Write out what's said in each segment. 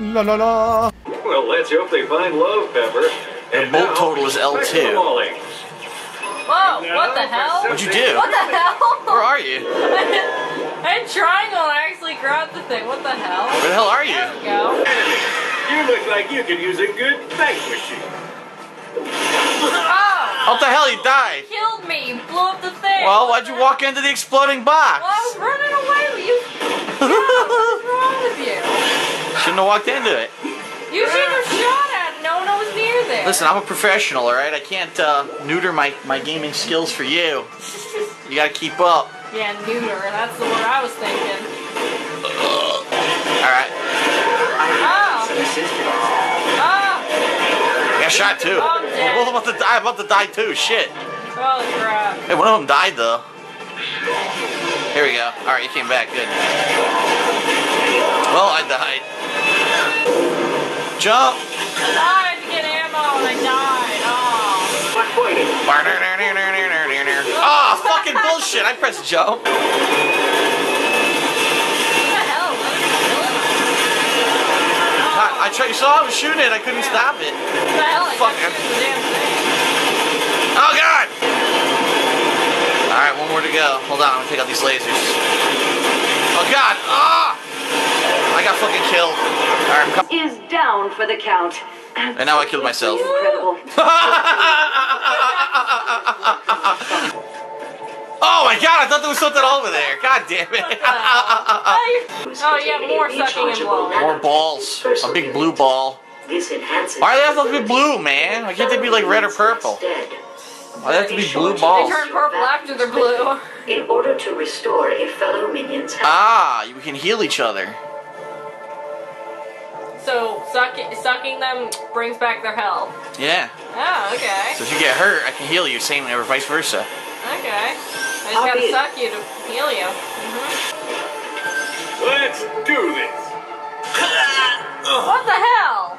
La la la. Well, let's hope they find love, Pepper. And the bolt total is L2. Whoa, what the hell? What'd you do? What the hell? Where are you? I'm trying to actually grab the thing. What the hell? Where the hell are you? There we go. You look like you could use a good banquishing. Oh! What the hell? You died! You killed me! You blew up the thing! Well, why'd you walk into the exploding box? Well, I was running away with you. God, what's wrong with you? Shouldn't have walked into it. You should have shot at it. No one was near there. Listen, I'm a professional, alright? I can't neuter my gaming skills for you. You gotta keep up. Yeah, neuter. That's the word I was thinking. Alright. Oh! I got shot too. Oh, I'm about to die. I'm about to die too. Shit. Holy crap. Hey, one of them died though. Here we go. Alright, you came back. Good. Well, I died. Jump! I died to get ammo and I died. Oh. Oh, fucking bullshit. I pressed jump. What the hell? Oh. I tried, you saw I was shooting it. I couldn't stop it. What the hell? Fuck it. Oh, God! Alright, one more to go. Hold on, I'm gonna take out these lasers. Oh, God! Ah! I got fucking killed. Alright, come is down for the count. And now I killed myself. Oh my God, I thought there was something over there. God damn it. Oh, yeah, more sucking and blowing. More balls. A big blue ball. Why do they have to be blue, man? Why can't they be like red or purple? Why do they have to be blue balls? They turn purple after they're blue. In order to restore a fellow minion's health. Ah, we can heal each other. So sucking them brings back their health. Yeah. Oh, okay. So if you get hurt, I can heal you. Same or vice versa. Okay. I just gotta suck you to heal you. Mm-hmm. Let's do this. What the hell?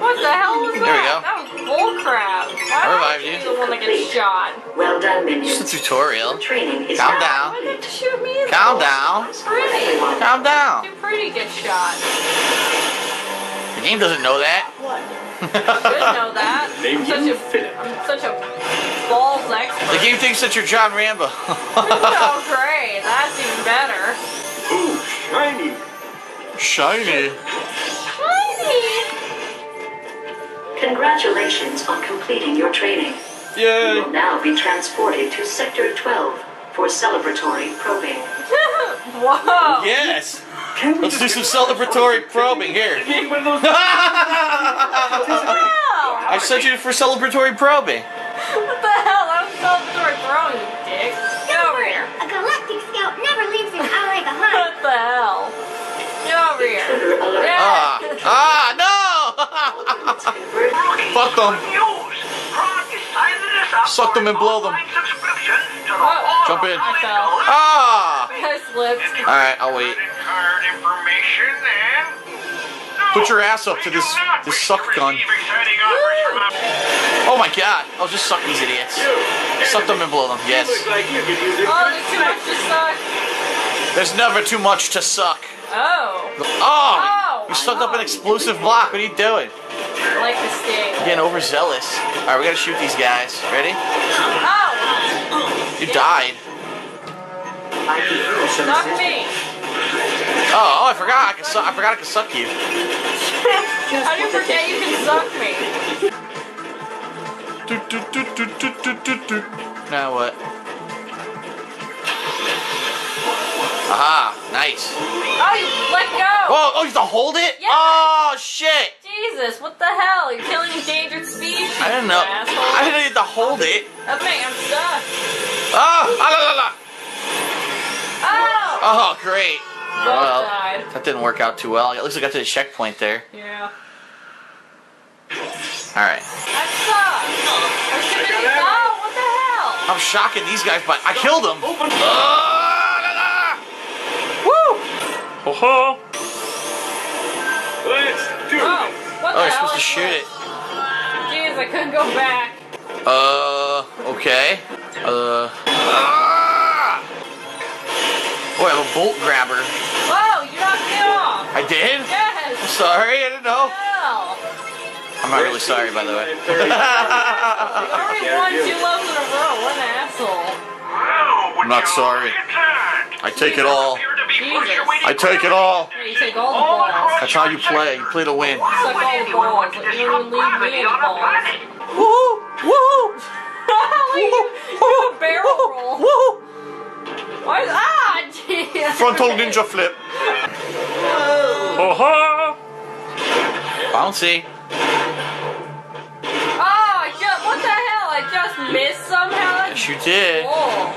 What the hell was that? There we go. That was bullcrap. Why would you be the one that gets shot? Well done, minions. Just a tutorial. Calm down. Why did you shoot me? Calm down. Pretty. Calm down. Too pretty gets shot. The game doesn't know that. What? It should know that. I'm such a balls expert. The game thinks that you're John Rambo. Oh, great. That's even better. Ooh, shiny. Shiny. Shiny. Congratulations on completing your training. Yay. You will now be transported to Sector 12 for celebratory probing. Whoa! Yes! Let's do some celebratory probing here. I sent you for celebratory probing. What the hell? I'm celebratory probing, you dick. Get over here. A galactic scout never leaves an ally behind. What the hell? Get over here. Ah! Yeah. No! Fuck them. Suck them and blow them. Jump in. Alright, I'll wait. Put your ass up to this suck gun. Oh my God. I'll just suck these idiots. Suck them and blow them. Yes. Oh, there's too much to suck. There's never too much to suck. Oh. Oh. You stuck up an explosive block. What are you doing? I like this game. You're getting overzealous. Alright, we gotta shoot these guys. Ready? Oh! You died. Suck me! Oh, I forgot. I forgot I could suck you. How do you forget you can suck me? Now what? Aha, nice. Oh, you let go! Whoa, oh, you have to hold it? Yeah. Oh, shit! Jesus, what the hell? You're killing endangered species, I didn't know. Asshole. I didn't know you had to hold it. Okay, I'm stuck. Oh, la, la, la. Oh! Oh, great. Well, died. That didn't work out too well. At least I got to the checkpoint there. Yeah. Alright. That sucks. Oh, what the hell? I'm shocking these guys, but I killed them. Oh. Ho ho! Let's do it! Oh, you're supposed to shoot it. Jeez, I couldn't go back. Okay. Oh, I have a bolt grabber. Whoa, you knocked me off! I did? Yeah! I'm sorry, I didn't know. I'm not really sorry, by the way. You already won 2 loves in a row. What an asshole. I'm not sorry. I take it all. I take it all. That's how you play. You play to win. Woohoo! Woohoo! Woohoo! Barrel roll. Woohoo! Ah, jeez. Frontal ninja flip. Oh-ha! Bouncy. Oh, what the hell? I just missed somehow? Yes, you did. Whoa.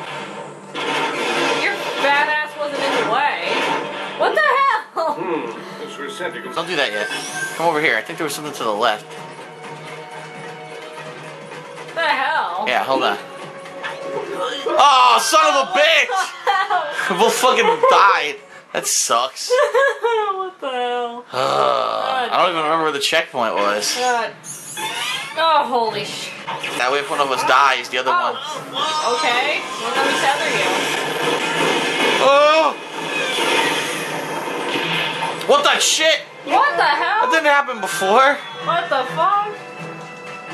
Your fat ass wasn't in the way. What the hell? Don't do that yet. Come over here. I think there was something to the left. What the hell? Yeah, hold on. Oh, son of a bitch! We'll fucking die. That sucks. What the hell? I don't even remember where the checkpoint was. God. Oh, holy shit. That way if one of us dies, the other one. Okay. Well, let me tether you. Oh! What the shit? What the hell? That didn't happen before. What the fuck?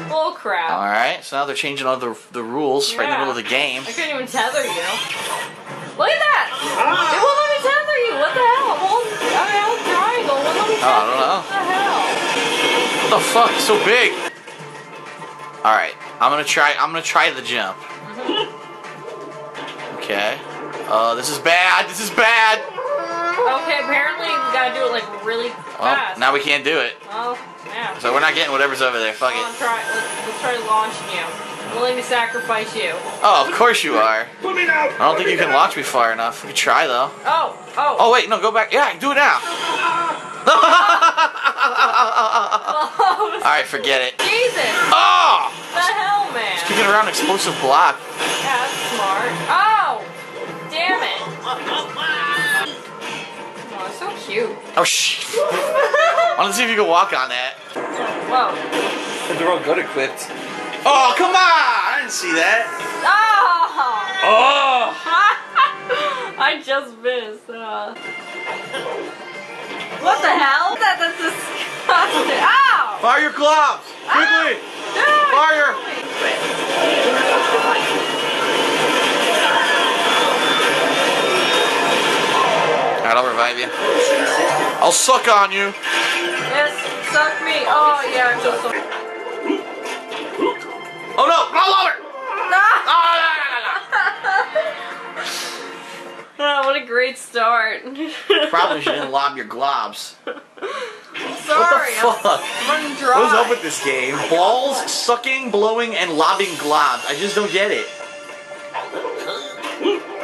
Bull crap. Alright, so now they're changing all the rules right in the middle of the game. I couldn't even tether you. Look at that! It won't let me tether you! What the hell? I mean, triangle. It won't let me tether you. I don't know. What the hell? What the fuck? It's so big. Alright, I'm gonna try the jump. Okay. This is bad! This is bad! Okay, apparently we gotta do it like really fast. Now we can't do it. Oh, yeah. So we're not getting whatever's over there. Fuck it. Let's try launching you. I'm willing to sacrifice you. Oh, of course you are. Put me down. I don't think you can launch me far enough. We can try though. Oh, oh. Oh wait, no, go back. Yeah, do it now. All right, forget it. Jesus. Oh. What the hell, man. Just kicking around an explosive block. Yeah, that's smart. Oh, damn it. So cute. Oh shit! I want to see if you can walk on that. Whoa! They're all good equipped. Oh come on! I didn't see that. Oh! Oh! I just missed. What the hell? That's disgusting. Ow! Fire your gloves! Quickly! Ah! Fire! Alright, I'll revive you. I'll suck on you. Yes, suck me. Oh, yeah, I'm so sorry. Oh, no. Roll over. No. Oh, no, no, no, no. Oh, what a great start. Probably shouldn't lob your globs. I'm sorry. What the fuck? I'm running dry. What is up with this game? Balls, sucking, blowing, and lobbing globs. I just don't get it.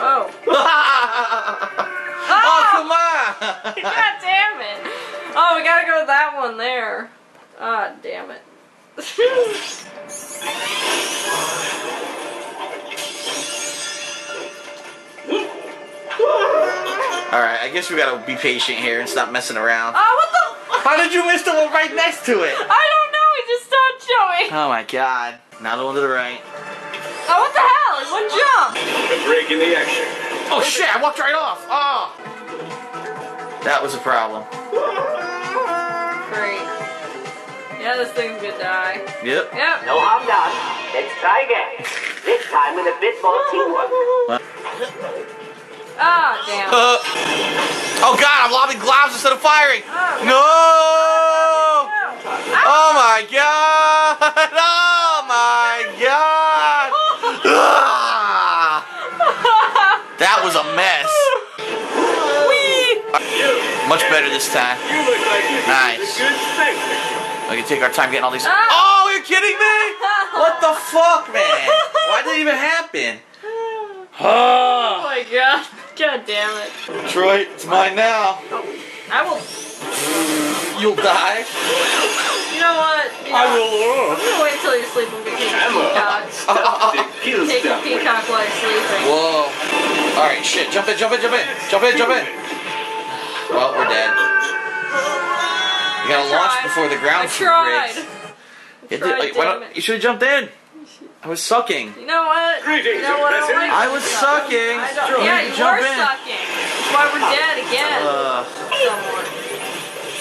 Oh. Oh, come on! God damn it! Oh, we gotta go with that one there. Ah, oh, damn it. Alright, I guess we gotta be patient here and stop messing around. Oh, what the? How did you miss the one right next to it? I don't know, it just stopped showing. Oh my god. Now the one to the right. Oh, what the hell? It's one jump! A break in the action. Oh shit, I walked right off! Oh! That was a problem. Great. Yeah, this thing's gonna die. Yep. Yep. No, I'm not. Let's try again. This time with a bit more teamwork. Oh, damn. Oh god, I'm lobbing globs instead of firing! Oh, no! Ah. Oh my god! Oh my god! That was a mess. Wee. Much better this time. Nice. We can take our time getting all these. Oh, you're kidding me? What the fuck, man? Why did it even happen? Oh my god. God damn it. Troy, it's mine now. I will. You'll die. You know what? You know, I will. I'm gonna wait until you sleep and get take a peacock while you're sleeping. Whoa. Alright, shit, jump in, jump in, jump in, jump in, jump in. Well, we're dead. You gotta launch before the ground breaks. You should have jumped in. I was sucking. You know what? I was sucking. Yeah, you were sucking. That's why we're dead again.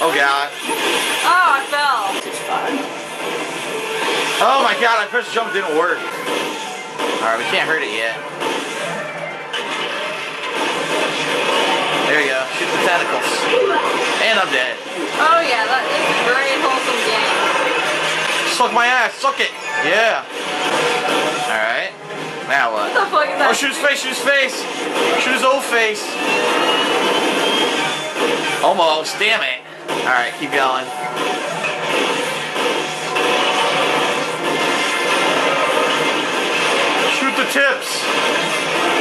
Oh god. Oh, I fell. It's fun. Oh my god, I pressed jump, didn't work. Alright, we can't hurt it yet. There you go. Shoot the tentacles. And I'm dead. Oh yeah, that is a very wholesome game. Suck my ass, suck it. Yeah. Alright. Now what? What the fuck is that? Oh, shoot his face, shoot his face. Shoot his old face. Almost, damn it. Alright, keep going. Shoot the tips.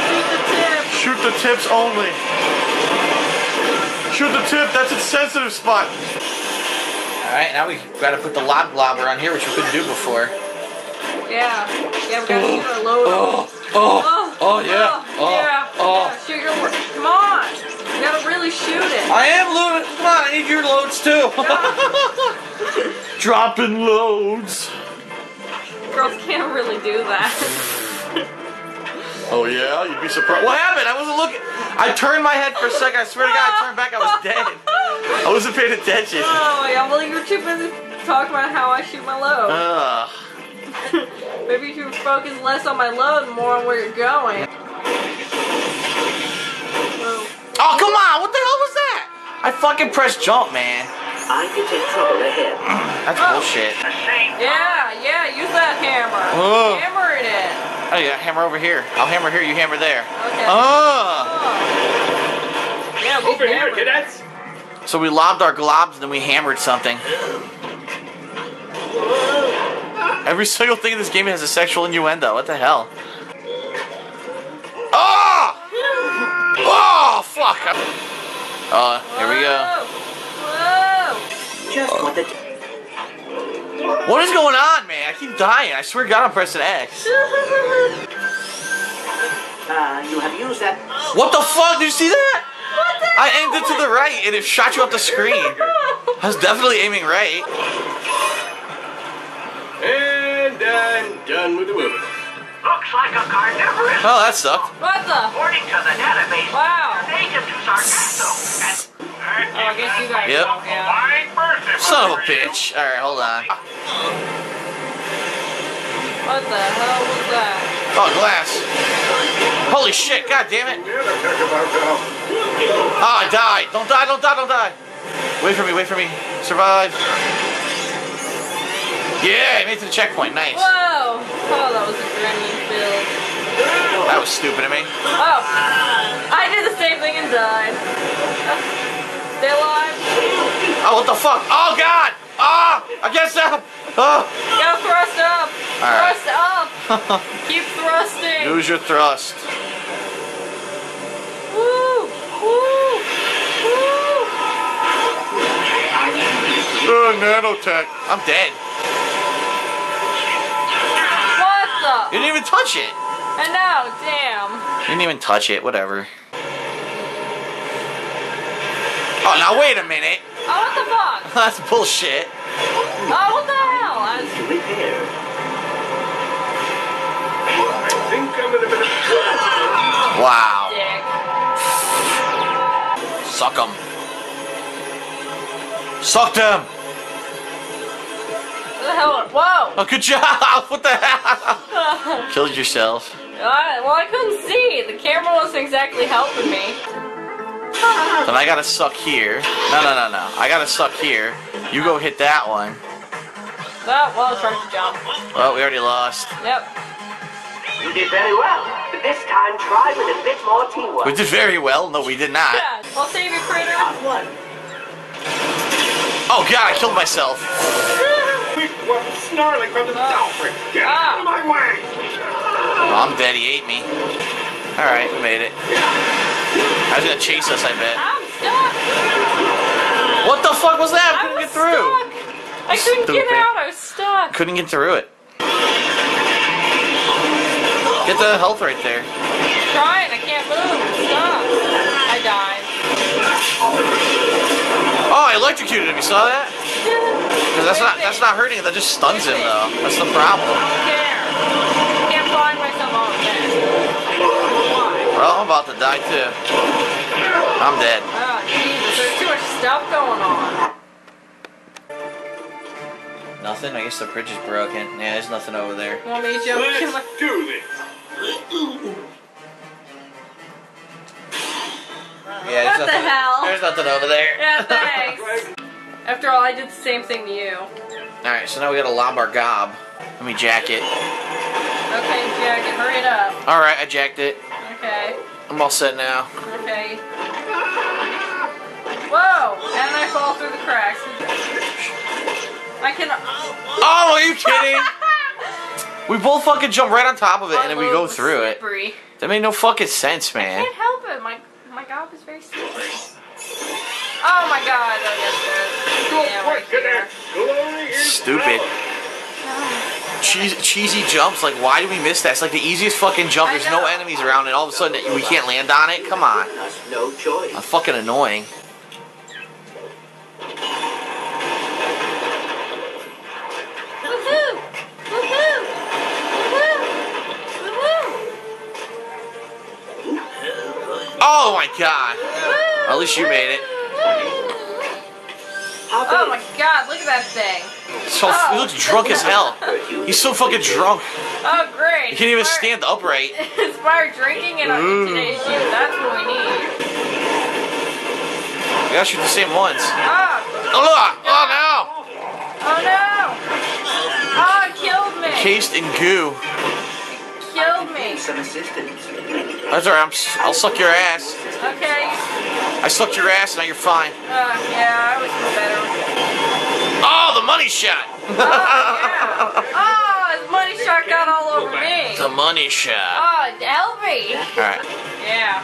Shoot the tips. Shoot the tips only. Shoot the tip, that's its sensitive spot. Alright, now we gotta put the lob globber on here, which we couldn't do before. Yeah. Yeah, we gotta shoot a load. Shoot your load. Come on. You gotta really shoot it. I am loading. Come on, I need your loads too. Yeah. Dropping loads. Girls can't really do that. Oh yeah, you'd be surprised. What happened? I wasn't looking. I turned my head for a second. I swear to God, I turned back. I was dead. I wasn't paying attention. Oh my God. Well, you were too busy talking about how I shoot my load. Maybe you should focus less on my load and more on where you're going. Oh, come on! What the hell was that? I fucking pressed jump, man. I could take trouble ahead. That's bullshit. Yeah, yeah, use that hammer. Hammer it in. Oh, yeah, hammer over here. I'll hammer here, you hammer there. Okay. Yeah, over here, cadets. So we lobbed our globs and then we hammered something. Every single thing in this game has a sexual innuendo. What the hell? Oh! Oh, fuck! Oh, here we go. Whoa! Just what is going on, man? I keep dying. I swear to God, I'm pressing X. You have used that. What the fuck? Did you see that? What the hell? I aimed it to the right, and it shot you up the screen. I was definitely aiming right. And I'm done with the wheel. Looks like a carnivorous. Oh, that sucked. What the? According to the database, wow. I guess you guys don't have. Son of a bitch. Alright, hold on. What the hell was that? Oh, glass. Holy shit, god damn it. Oh, I died. Don't die, don't die, don't die. Wait for me, wait for me. Survive. Yeah, I made it to the checkpoint. Nice. Whoa! Oh, that was a grinning build. That was stupid of me. Oh, I did the same thing and died. Stay alive. Oh, what the fuck? Oh God! Ah! Oh, I guess that. Oh. Go thrust up. All right. Thrust up. Keep thrusting. Lose your thrust. Woo! Woo! Woo! Nanotech. I'm dead. You didn't even touch it. I know, damn. You didn't even touch it, whatever. Oh, now wait a minute. Oh, what the fuck? That's bullshit. Oh, what the hell? I was prepared. I think I'm in a bit of... Wow. Dick. Suck them. Suck them. What the hell? Whoa! Oh, good job! What the hell? Killed yourself. Well, I couldn't see. The camera wasn't exactly helping me. Then I gotta suck here. No, no, no, no. I gotta suck here. You go hit that one. That was trying to jump. Well, we already lost. Yep. You did very well, but this time try with a bit more teamwork. We did very well? No, we did not. Yeah. I'll save you, critter. Oh god, I killed myself. Snarling from the Alfred. Get out of my way! Well, I'm dead. He ate me. Alright, we made it. I was gonna chase us, I bet. I'm stuck! What the fuck was that? I couldn't get through. I couldn't get out. I was stuck. Couldn't get through it. Get the health right there. I'm trying. I can't move. Stop. I died. Oh, I electrocuted him. You saw that? Because that's not hurting it, that just stuns him though. That's the problem. I can't find myself all again. Well, I'm about to die too. I'm dead. Oh, Jesus, there's too much stuff going on. nothing? I guess the bridge is broken. Yeah, there's nothing over there. Want me to jump? Let's do this. Yeah, what the hell? There's nothing over there. Yeah, thanks. After all, I did the same thing to you. Alright, so now we gotta lob our gob. Let me jack it. Okay, jack it. Hurry it up. Alright, I jacked it. Okay. I'm all set now. Okay. Whoa! And I fall through the cracks. I can... Oh, are you kidding? We both fucking jump right on top of it and then we go through it. That made no fucking sense, man. I can't help it. My gob is very slippery. Oh my god. Oh, yes, there is. Yeah, right there. Stupid. Cheesy jumps. Like, why do we miss that? It's like the easiest fucking jump. There's no enemies around and all of a sudden we can't land on it? Come on. No choice. I'm fucking annoying. Oh my god! At least you made it. Oh my god, look at that thing. So he looks drunk as hell. He's so fucking drunk. Oh great. He can't even stand upright. Inspired drinking and on today's you, that's what we need. We gotta shoot the same ones. Oh, look! Oh no! Oh no! Oh, it killed me! Cased in goo. Killed me. Some assistance. That's alright. I'll suck your ass. Okay. I sucked your ass. Now you're fine. Yeah, I was better. Oh, the money shot. Oh, yeah. Oh, the money shot got all over me. The money shot. Oh, help me. All right. Yeah.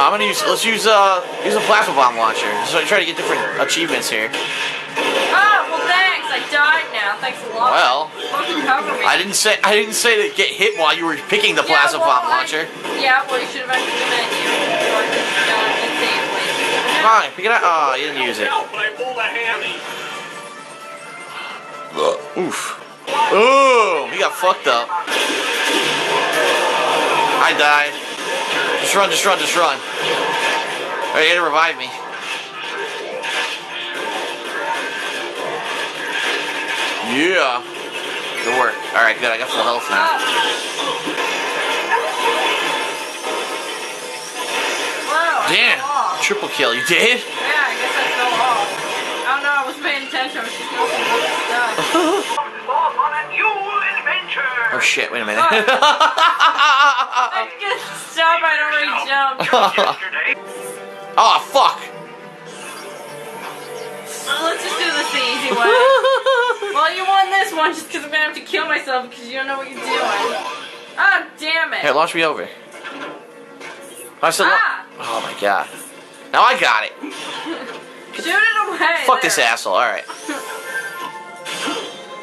I'm gonna use. Let's use a plasma bomb launcher. So I try to get different achievements here. Oh well, thanks. I died now. Thanks a lot. Well, I didn't say to get hit while you were picking the plasma bomb launcher. Yeah, well, you should have actually done it. Come on, pick it up. Oh, you didn't use it. Oof. Ooh, he got fucked up. I died. Just run, just run, just run. All right, you gotta revive me. Yeah. Good work. Alright, good. I got full health now. Whoa, damn. Triple kill. You did? Yeah, I guess I fell off. I don't know. I was paying attention. I was just doing some good stuff. On a new adventure. Oh shit. Wait a minute. I just jumped. I already jumped. Oh, fuck. Let's just do this the easy way. Well, you won this one just because I'm going to have to kill myself because you don't know what you're doing. Ah, oh, damn it. Here, launch me over. Oh, my God. Now I got it. Shoot it away. Fuck there. This asshole. All right.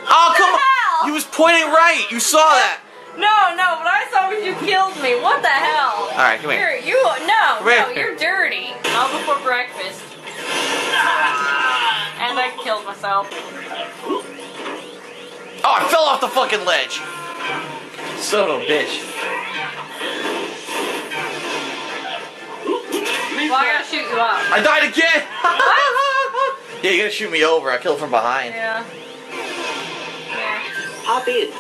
Oh, come on. He was pointing right. You saw that. No, but I saw when you killed me. What the hell? All right, come here. You're dirty. All before breakfast. And I killed myself. Oh, I fell off the fucking ledge. Son of a bitch. Well, I gotta shoot you up. I died again. Yeah, you gotta shoot me over. I killed from behind. Yeah. Hop in.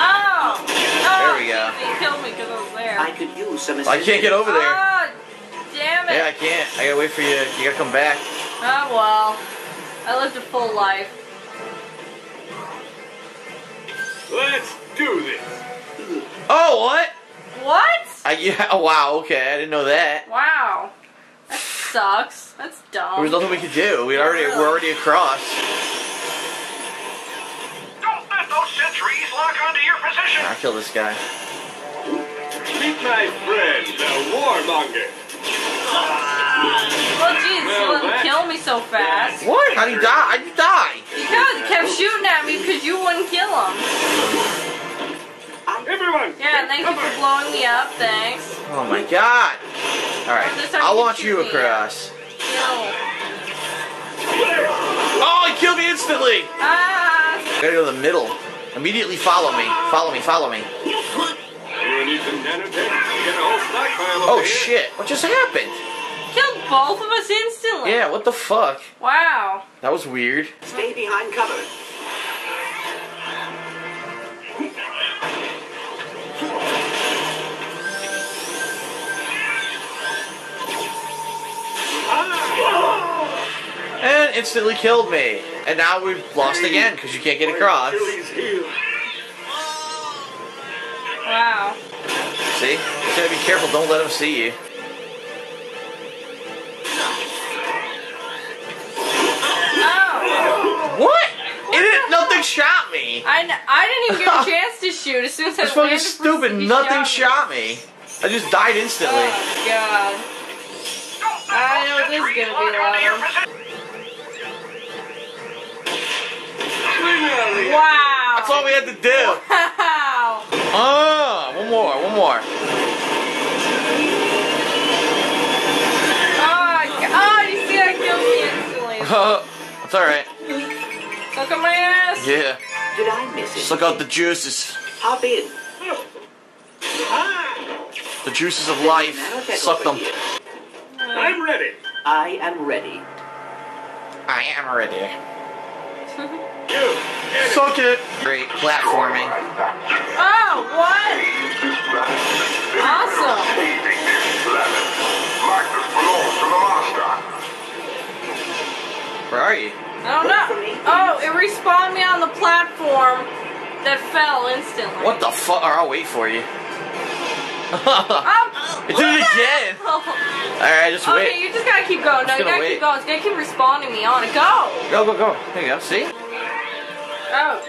Oh. There we go. You killed me because I was there. I could use some assistance. I can't get over there. Damn it. Yeah, I can't. I gotta wait for you. You gotta come back. Oh, well. I lived a full life. Let's do this. Oh, what? What? Yeah, oh, wow, okay. I didn't know that. Wow. That sucks. That's dumb. There was nothing we could do. We're already across. Don't let those sentries lock onto your position. I'll kill this guy. Meet my friend, the warmonger. Well, geez, you wouldn't kill me so fast. What? How'd you die? How'd you die? Because he kept shooting at me because you wouldn't kill him. Everyone! Yeah, thank you for blowing me up, thanks. Oh my god. Alright, I'll launch you across. No. Oh, he killed me instantly! Ah! I gotta go to the middle. Immediately follow me. Follow me, follow me. need some denim pins. Get a whole stockpile over here. Oh shit, what just happened? Killed both of us instantly. Yeah, what the fuck? Wow. That was weird. Stay behind cover. And instantly killed me. And now we've lost again because you can't get across. Wow. See? You gotta be careful, don't let them see you. Oh. What? It didn't, nothing shot me. I didn't even get a chance to shoot as soon as I landed. That's fucking stupid. Nothing shot me. I just died instantly. Oh, God. I know this is going to be loud. Wow. That's all we had to do. Wow. Oh, one more. Oh, you see that killed me instantly. It's alright. Look at my ass. Yeah. Did I miss it? Just look out the juices. Hop in. The juices of life. Suck them. I'm ready. I am ready. Suck it. Great platforming. Oh, what? Awesome. Where are you? I don't know. Oh, it respawned me on the platform that fell instantly. What the fuck? I'll wait for you. It did it again! Alright, just wait. Okay, you just gotta keep going. No, you gotta keep going. It's gonna keep responding me on it. Go! Go. There you go. See? Oh.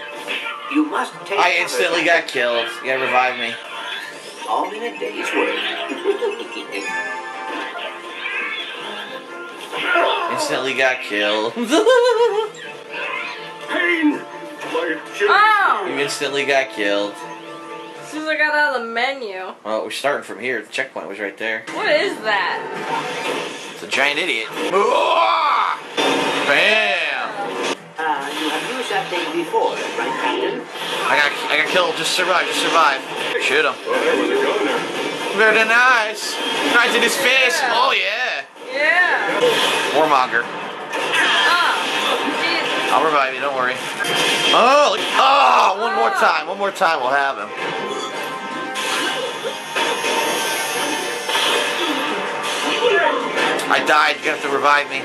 You must take I instantly got killed. You gotta revive me. All in a day's work. Instantly got killed. Pain! Oh! You instantly got killed. As soon as I got out of the menu. Well, we're starting from here. The checkpoint was right there. What is that? It's a giant idiot. Bam! You have used that thing before, right, Captain? I got killed. Just survive. Shoot him. Very nice. Right in his face. Yeah. Oh yeah. Yeah. Warmonger. I'll revive you. Don't worry. Oh! One more time. We'll have him. I died. You're gonna have to revive me.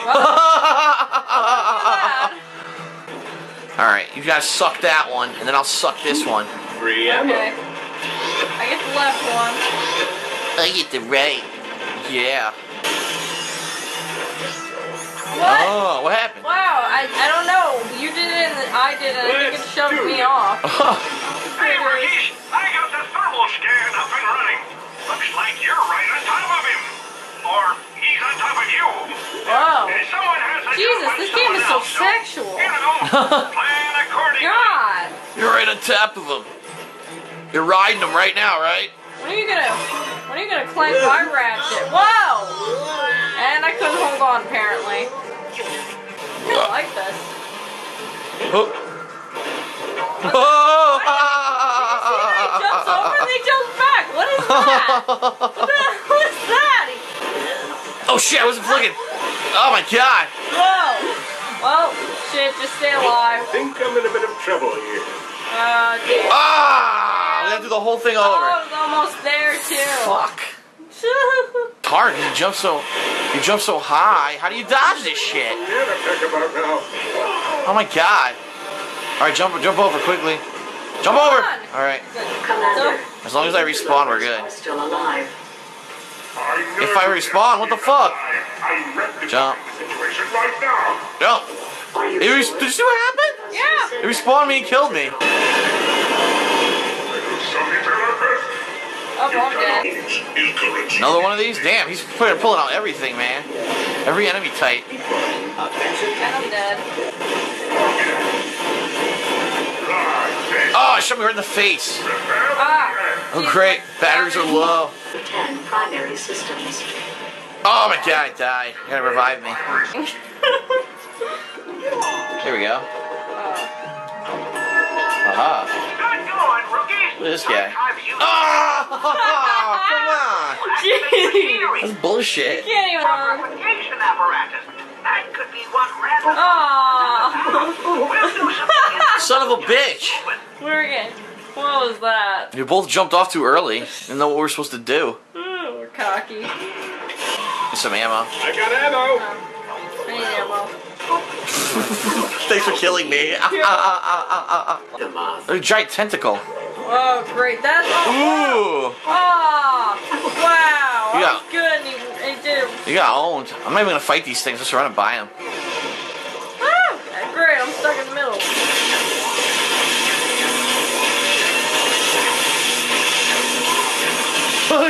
All right, you guys suck that one, and then I'll suck this one. Free ammo. Okay. I get the left one. I get the right. Yeah. What? Oh, what happened? Wow, I don't know. You did it, and I did it. I think it shoved me off. Hey, Ricky, I got the thermal scan up and running. Looks like you're right on top of him. Or he's on top of you. Whoa. Someone has a Jesus, this game is so sexual. Plan accordingly. God. You're right on top of him. You're riding him right now, right? When are you gonna climb my ratchet? Whoa! And I couldn't hold on apparently. I don't like this. He jumps over and he jumps back. What is that? What is that? Oh shit, I wasn't looking. Oh my god. Whoa. Well, shit, just stay alive. I think I'm in a bit of trouble here. Dude. Ah! We gotta do the whole thing over. Oh, I was almost there too. Fuck. It's hard, you jump so high. How do you dodge this shit? Oh my god. Alright, jump over quickly. Jump over! Alright. As long as I respawn, we're good. If I respawn, what the fuck? Jump. Jump. Did you see what happened? Yeah. It respawned me and killed me. Another one of these? Damn, he's pulling out everything, man. Every enemy type. I'm dead. Oh, it shot me right in the face. Ah. Oh, great. Batteries are low. Oh, my God, I died. You gotta revive me. Here we go. Haha. Good going, rookie. Look at this guy. Ah! Oh, come on. Jeez. That's bullshit. You can't even. Apparatus. That could be one random. Oh. Son of a bitch. We're good. What was that? You both jumped off too early. Didn't know what we were supposed to do. Ooh, we're cocky. Some ammo. I got ammo. I need ammo. Thanks for killing me. A giant tentacle. Oh, great. That's awesome. Ooh. Oh, wow. You got, that was good. He did it. You got owned. I'm not even going to fight these things. I'm just going to buy them. Ah, great. I'm stuck in the middle.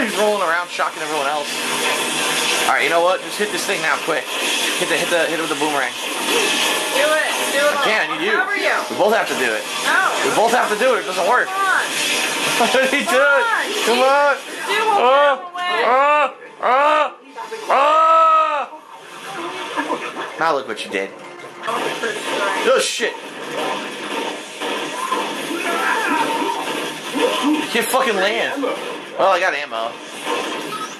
He's rolling around, shocking everyone else. All right, you know what? Just hit this thing now, quick. Hit it with the boomerang. Do it. Do it. I can't. You. How are you? We both have to do it. No. We both have to do it. It doesn't work. Come on. He do it. Come on. Do it. Now look what you did. Oh shit. You can't fucking land. Well, I got ammo.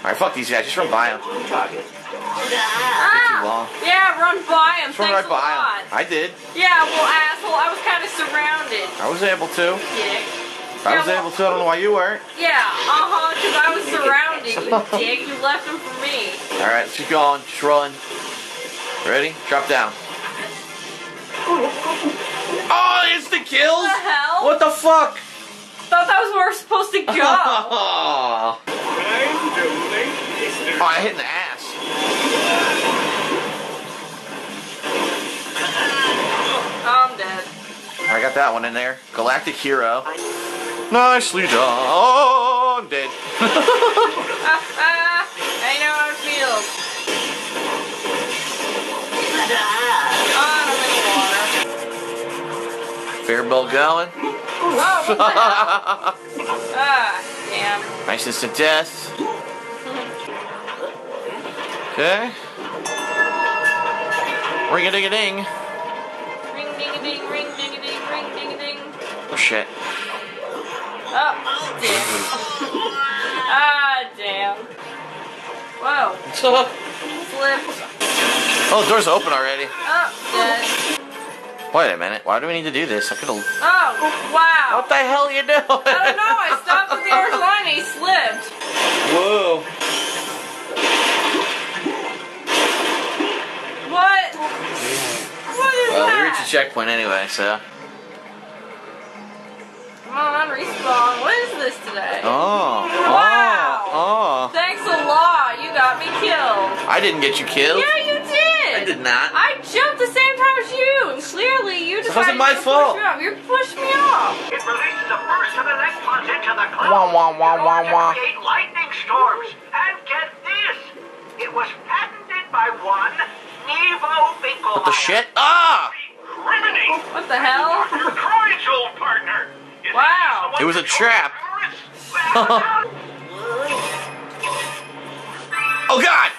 Alright, fuck these guys. Just run by them. Yeah, run by them. Just run right by them. I did. Yeah, well, asshole. I was kind of surrounded. I was able to. Dick. I was able to. I don't know why you weren't. Yeah, because I was surrounded, you dick. You left them for me. Alright, let's keep going. Just run. Ready? Drop down. Oh, it's the kills? What the hell? What the fuck? I thought that was where we're supposed to go. Oh, I hit in the ass. Oh, I'm dead. I got that one in there. Galactic Hero. Nicely done. Oh, I'm dead. I know how it feels. Oh, I'm in the water. Fair bell going. Whoa, damn. Nice instant death. Okay. Ring a ding a ding. Ring ding a ding, ring ding a ding, ring ding a ding. Oh shit. Oh, damn. Ah, damn. Whoa. Slipped. Oh, the door's open already. Oh, dead. Wait a minute, why do we need to do this? I could've... Oh, wow. What the hell are you doing? I don't know, I stopped at the orange line and he slipped. Whoa. What? What is that? Well, we reached a checkpoint anyway, so... Come on, respawn. What is this today? Oh. Wow. Oh. Thanks a lot, you got me killed. I didn't get you killed. Yeah, you did. I did not. I jumped the same time as you, and clearly you decided to push me off. You pushed me off. It releases the burst of electrons into the cloud. Wah, wah, wah, wah, wah. Create lightning storms. And get this. It was patented by one Nevo Finkelmeyer. What the shit? Ah! What the hell? Dr. Croyd's old partner. Wow. It was a trap. Oh, God.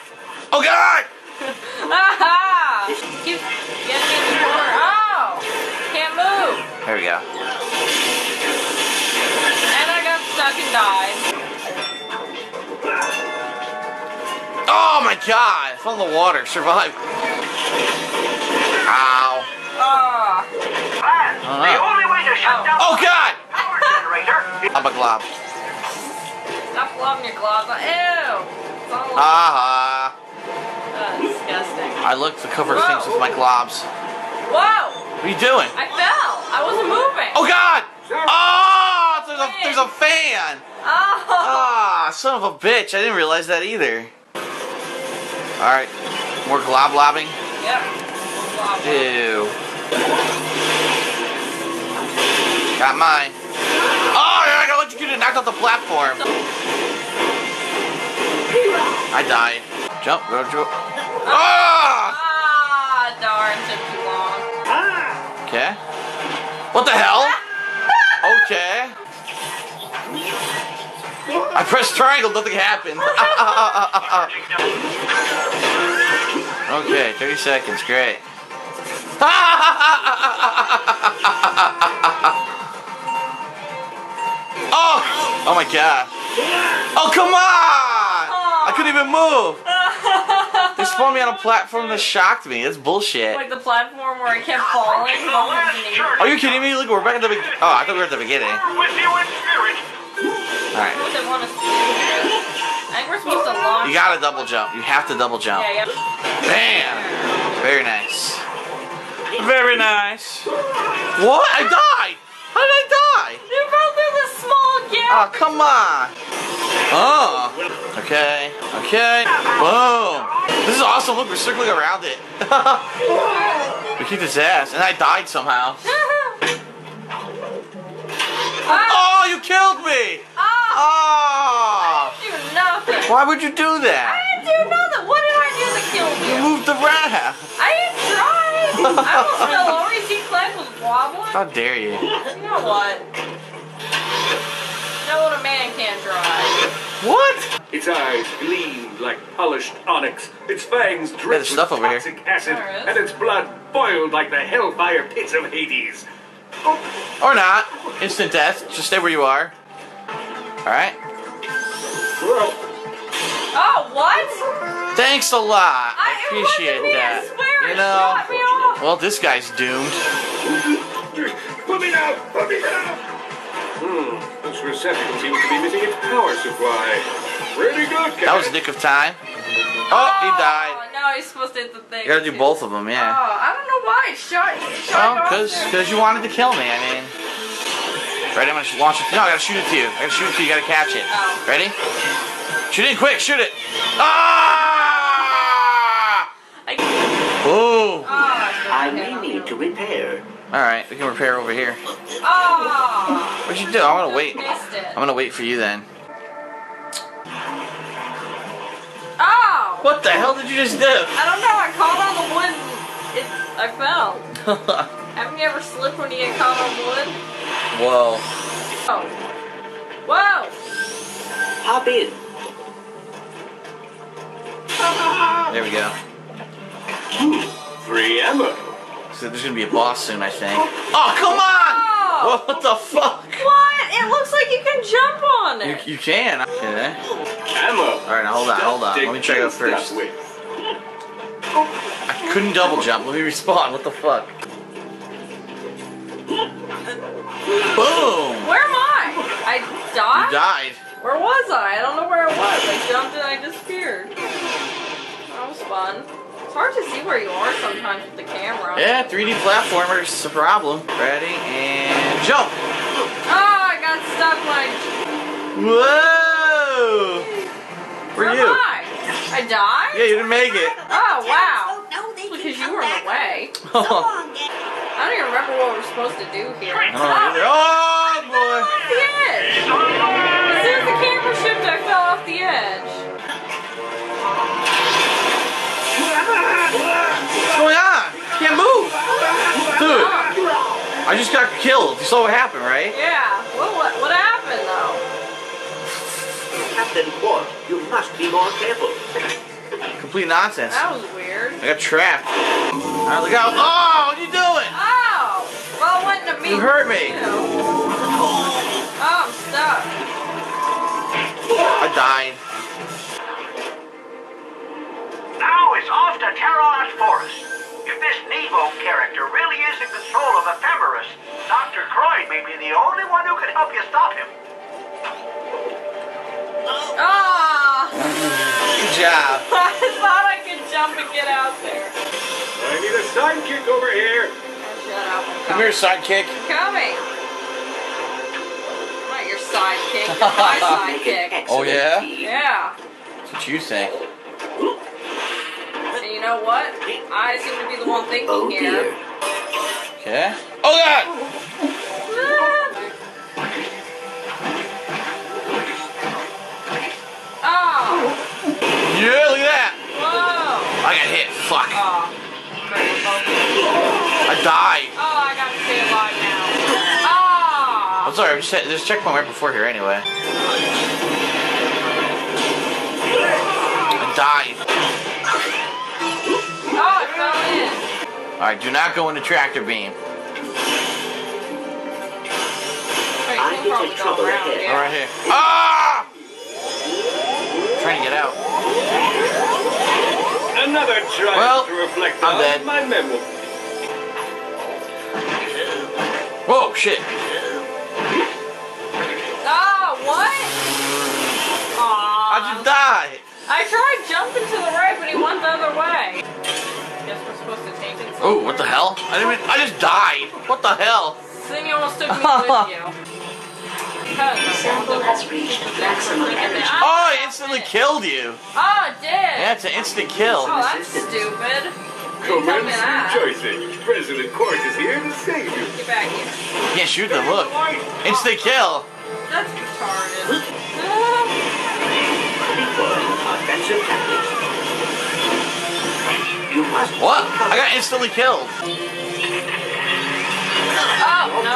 Oh, God. Aha! Keep getting the corner. Oh! Can't move. There we go. And I got stuck and died. Oh my god! I fell in the water. Survived. Ow. The only way to shut down the power generator. I'm a glob. Stop globbing your glob. Ew! Aha! Disgusting. I looked to cover things with my globs. Whoa! What are you doing? I fell. I wasn't moving. Oh God! Oh, there's a fan. Oh. Ah, son of a bitch! I didn't realize that either. All right, more glob lobbing. Yep. Glob. Ew. Got mine. Oh, I got electrocuted and knocked off the platform. I died. Jump, go, jump. Ah! Ah, darn, took too long. Okay. What the hell? Okay. I pressed triangle, nothing happened. Okay, 30 seconds, great. Oh my god. Oh, come on! I couldn't even move. They spawned me on a platform that shocked me. That's bullshit. Like the platform where it kept falling. Are you kidding me? Look, we're back at the beginning. Oh, I thought we were at the beginning. Alright. I think we're supposed to launch. You gotta double jump. You have to double jump. Yeah, yeah. Bam! Very nice. Very nice. What? I died! How did I die? You fell through the small gap. Oh, come on. Oh. Okay. Okay. Boom. This is awesome. Look, we're circling around it. We kicked his ass. And I died somehow. Oh, you killed me. Oh. I didn't do nothing. Why would you do that? I didn't do nothing. What did I do to kill you? You moved around. I didn't try. I almost fell over. You see, Clive was wobbling. How dare you? You know what? Know what a man can't drive. What? Its eyes gleamed like polished onyx. Its fangs dripped with toxic acid, and its blood boiled like the hellfire pits of Hades. Or not. Instant death. Just stay where you are. Alright. Oh, what? Thanks a lot. I appreciate that. I swear you know, shot me off. Well, this guy's doomed. Put me down! Put me down! Hmm, this receptacle seems to be missing its power supply. Pretty good, guy. That was nick of time. Oh, he died. No, he's supposed to hit the thing. You gotta do both of them, yeah. Oh, I don't know why. Shot because you wanted to kill me, I mean. Right, I'm gonna launch it. No, I gotta shoot it to you. I gotta shoot it to you. You gotta catch it. Oh. Ready? Shoot it quick. Shoot it. Ah! Oh! I may need to repair. All right, we can repair over here. Oh! What'd you do? I'm gonna wait. I'm gonna wait for you then. Oh! What the hell did you just do? I don't know. I caught on the wood. I fell. Haven't you ever slipped when you get caught on wood? Whoa. Oh. Whoa! Hop in. There we go. Free ammo. So there's gonna be a boss soon, I think. Oh, come on! Oh. What the fuck? What? It looks like you can jump on it. You can. Okay. Ammo. Alright, now hold on, hold on. Let me try it first. I couldn't double jump. Let me respawn. What the fuck? Boom! Where am I? I died? You died. Where was I? I don't know where I was. I jumped and I disappeared. That was fun. It's hard to see where you are sometimes with the camera. Yeah, 3D platformers is a problem. Ready, and jump! Oh, I got stuck like... Whoa! Where you? I died? Yeah, you didn't make it. Oh, wow. Because you were in the way. I don't even remember what we're supposed to do here. I don't either. Oh, boy! I fell off the edge! As soon as the camera shifted, I fell off the edge. What's going on? I can't move! Dude, I just got killed. You saw what happened, right? Yeah. What happened, though? Captain Quark, you must be more careful. Complete nonsense. That was weird. I got trapped. Alright, look out. Oh, what are you doing? Oh! Well, it wasn't to me. You hurt me. You know. Oh, I'm stuck. I died. Now it's off to Terralos Forest. If this Nevo character really is in control of Ephemeris, Dr. Croyd may be the only one who can help you stop him. Oh! Good job. I thought I could jump and get out there. I need a sidekick over here. Shut up. Come here, sidekick. Coming. I'm not your sidekick. You're my sidekick. Oh, yeah? Yeah. That's what you think. And you know what? I seem to be the one thinking here. Okay. Oh, God! Oh. Yeah, look at that! Whoa! I got hit, fuck. I died. Oh, I gotta stay alive now. Oh! I'm sorry, there's a checkpoint right before here anyway. I died. Oh, it fell in. Alright, do not go into tractor beam. Wait, get in trouble right here. I'm right here. Ah! I'm trying to get out. Another try to reflect on my memory. Whoa, shit. Ah, what? Aww. I just died. I tried jumping to the right, but he went the other way. Guess we're supposed to take it. Oh, what the hell? I didn't even, I just died. What the hell? Then you almost took me with you. The sample has reached maximum energy. Oh, it instantly killed you. Oh, it did. Yeah, it's an instant kill. Oh, that's stupid. Commence rejoicing. President Quark is here to save you. Get back here. You can't shoot them, look. Instant kill. That's retarded. What? I got instantly killed. Oh, no.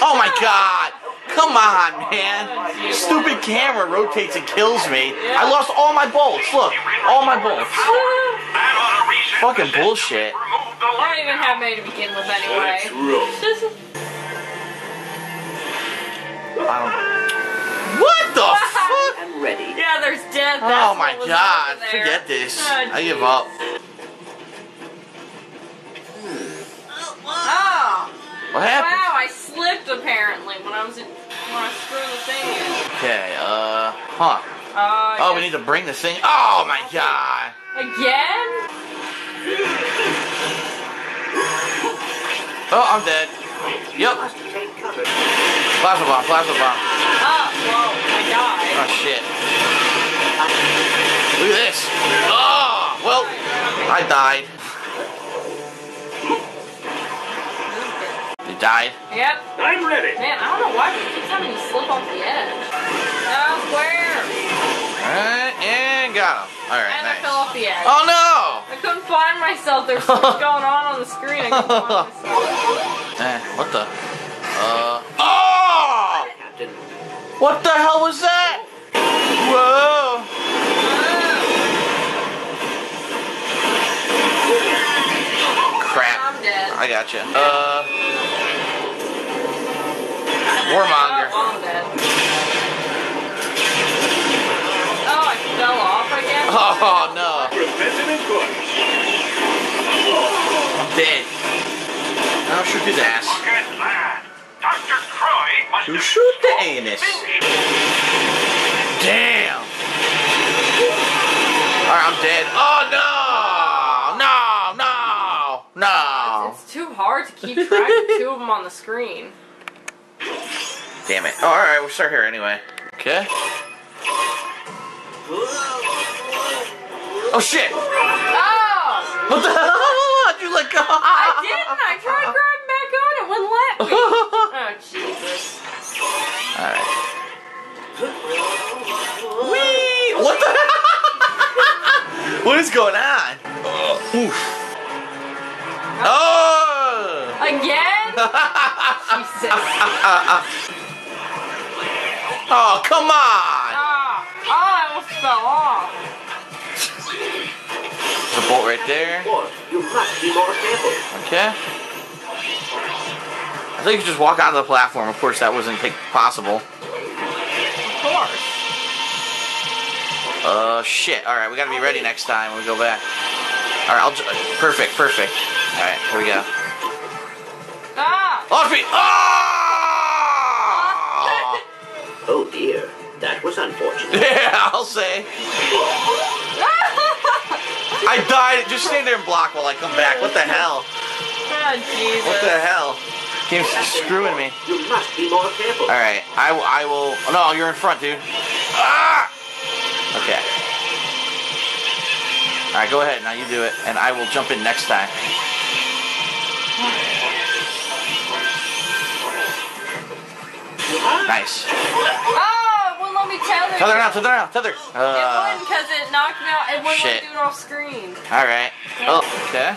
Oh my god! Come on, man! Stupid camera rotates and kills me. I lost all my bolts. Look, all my bolts. Fucking bullshit. I don't even have many to begin with anyway. What the fuck? I'm ready. Yeah, there's dead. Oh my god! Forget this. Oh, I give up. Oh! What happened? Wow, I slipped apparently when I was in, when I screwed the thing in. Okay, we need to bring this thing. Oh my god! Again? Oh, I'm dead. Yep. Plasma bomb, plasma bomb. Oh, whoa, I died. Oh shit. Look at this. Oh, well, I died. Died. Yep. I'm ready. Man, I don't know why we keep having to slip off the edge. Where? Alright, and got him. Alright, nice. I fell off the edge. Oh no! I couldn't find myself. There's so much going on the screen. I couldn't find myself. What the? Oh! What the hell was that? Whoa! Crap. I'm dead. I gotcha. Warmonger. Oh, I'm dead. Oh, I fell off again? Oh, no. I'm dead. I'll shoot his ass. You shoot the anus. Damn. Alright, I'm dead. Oh, no. No, no, no. It's too hard to keep track of two of them on the screen. Damn it. Oh, alright, we'll start here anyway. Okay. Oh shit! Oh! What the hell? How'd you let go? I didn't! I tried grabbing back on it, wouldn't let me. Oh, Jesus. Alright. Whee! What the hell? What is going on? Oof. Oh! Again? Jesus. Oh, come on! Oh, I almost fell off. There's a bolt right there. Okay. I think you just walk out of the platform. Of course, that wasn't possible. Of course. Shit. Alright, we gotta be ready next time when we go back. Alright, perfect, perfect. Alright, here we go. Off me! Oh! Oh dear, that was unfortunate. Yeah, I'll say. I died. Just stand there and block while I come back. What the hell? Oh, Jesus. What the hell? Game's screwing me. You must be more careful. All right, I will. Oh, no, you're in front, dude. Ah! Okay. All right, go ahead. Now you do it, and I will jump in next time. Nice. Oh, it wouldn't let me tether. Tether now, tether now, tether. It wouldn't because it knocked me out. It wouldn't let me do it off screen. Alright. Oh, okay.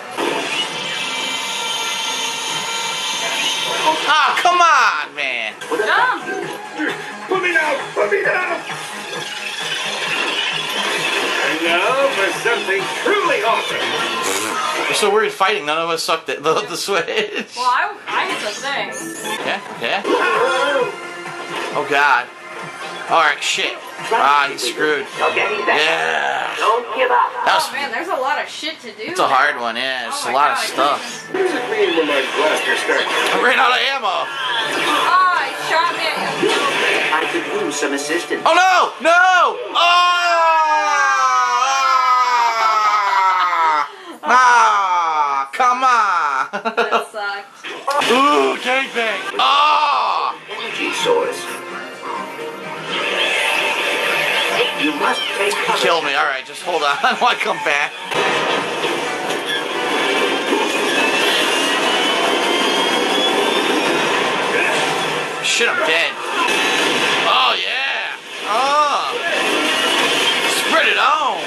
Oh, come on, man. Dumb. Put me down, put me down. now for something truly awesome. We're so worried fighting, none of us sucked at the Switch. Well, I hit the thing. Yeah, yeah. Oh, God. Alright, shit. Ah, he's screwed. Yeah. Don't give up. Oh, man, there's a lot of shit to do. It's a hard one, yeah. It's a lot of stuff. What does it mean when my blaster starts? I ran out of ammo. Oh, he shot me. I could use some assistance. Oh, no! No! Oh! Ah! Come on! That sucked. Ooh, gangbang! Oh! Energy source. You must take cover. Kill me, alright, just hold on. I want to come back. Shit, I'm dead. Oh, yeah. Oh. Spread it on.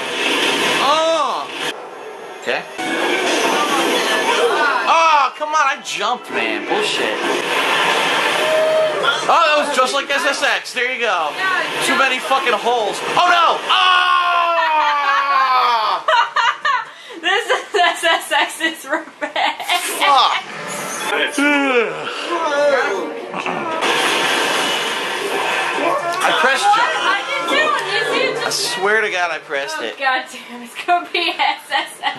Oh. Okay. Oh, come on, I jumped, man. Bullshit. Oh, that was just like SSX. There you go. Too many fucking holes. Oh no! Oh! This is SSX's revenge. Fuck. I pressed jump. I swear to God, I pressed it. God damn, it's gonna be SSX.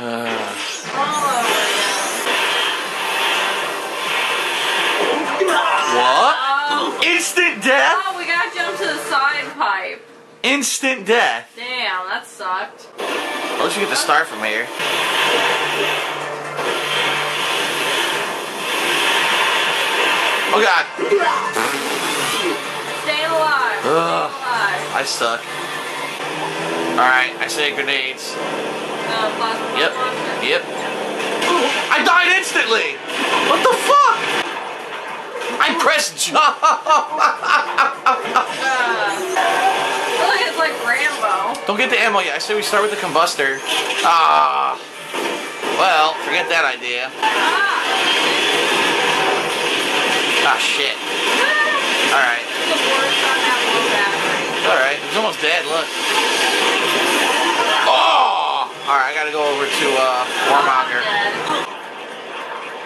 What? Instant death? Oh, we gotta jump to the side pipe. Instant death? Damn, that sucked. Unless you get the star from here. Oh, God. Stay alive. Ugh, stay alive. I suck. Alright, I say grenades. Yep. Yep. I died instantly! What the fuck? I pressed jump! Really, it's like Rambo. Don't get the ammo yet. I say we start with the combustor. Ah. Well, forget that idea. Ah, shit. Alright. Alright, it's almost dead, look. Oh! Alright, I gotta go over to Warmonger.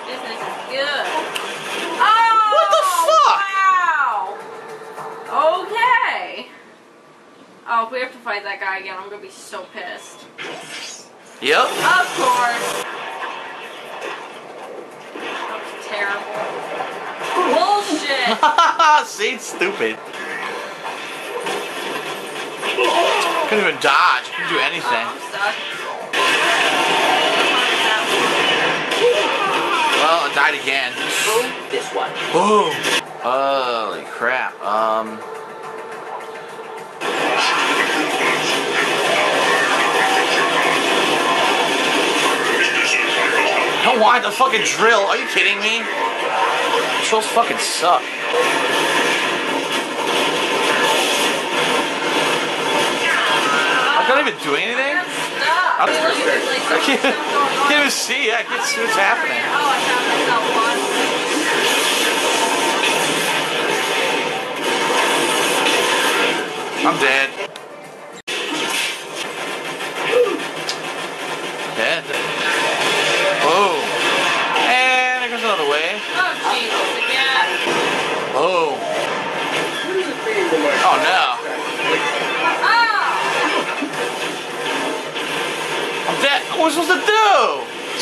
This is good. Okay. Oh, if we have to fight that guy again, I'm gonna be so pissed. Yep. Of course. That was terrible. Bullshit. See, it's stupid. Couldn't even dodge. Couldn't do anything. Oh, I'm stuck. Well, I died again. Boom. This one. Boom. Holy crap. Don't want the fucking drill. Are you kidding me? Drills fucking suck. I can't even do anything. I can't even see. I can't see what's happening. Oh, I found myself one. I'm dead. Dead. Oh. And there goes another way. Oh, Jesus, again. Oh. Oh, no. Oh. I'm dead. What was I supposed to do?